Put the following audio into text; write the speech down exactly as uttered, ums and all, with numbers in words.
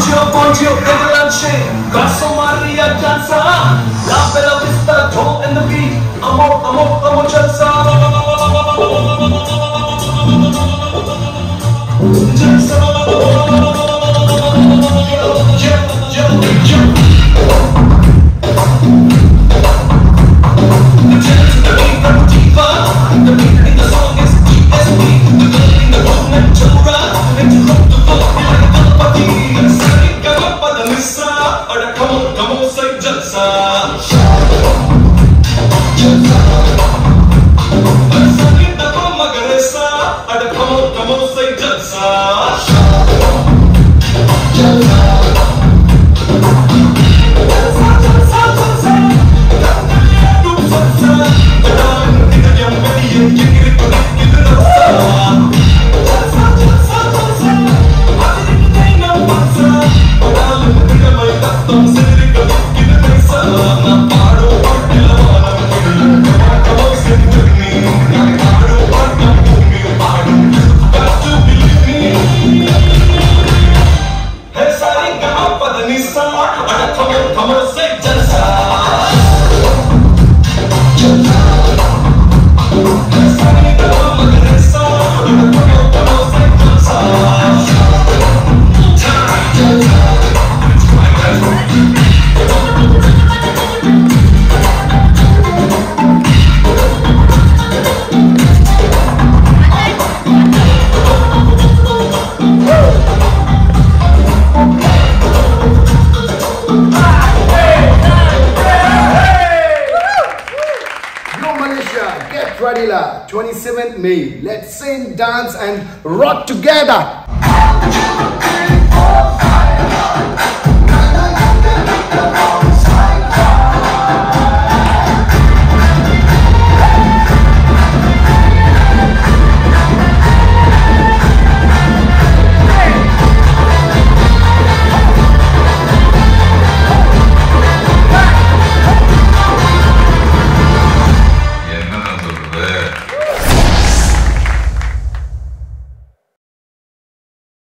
Poncio, Poncio, Avalanche, Garso Maria Jansa, La Bella Vista, Toe and the Beat, Amo, Amo, Amo Jansa. twenty-seventh May, let's sing, dance and rock together.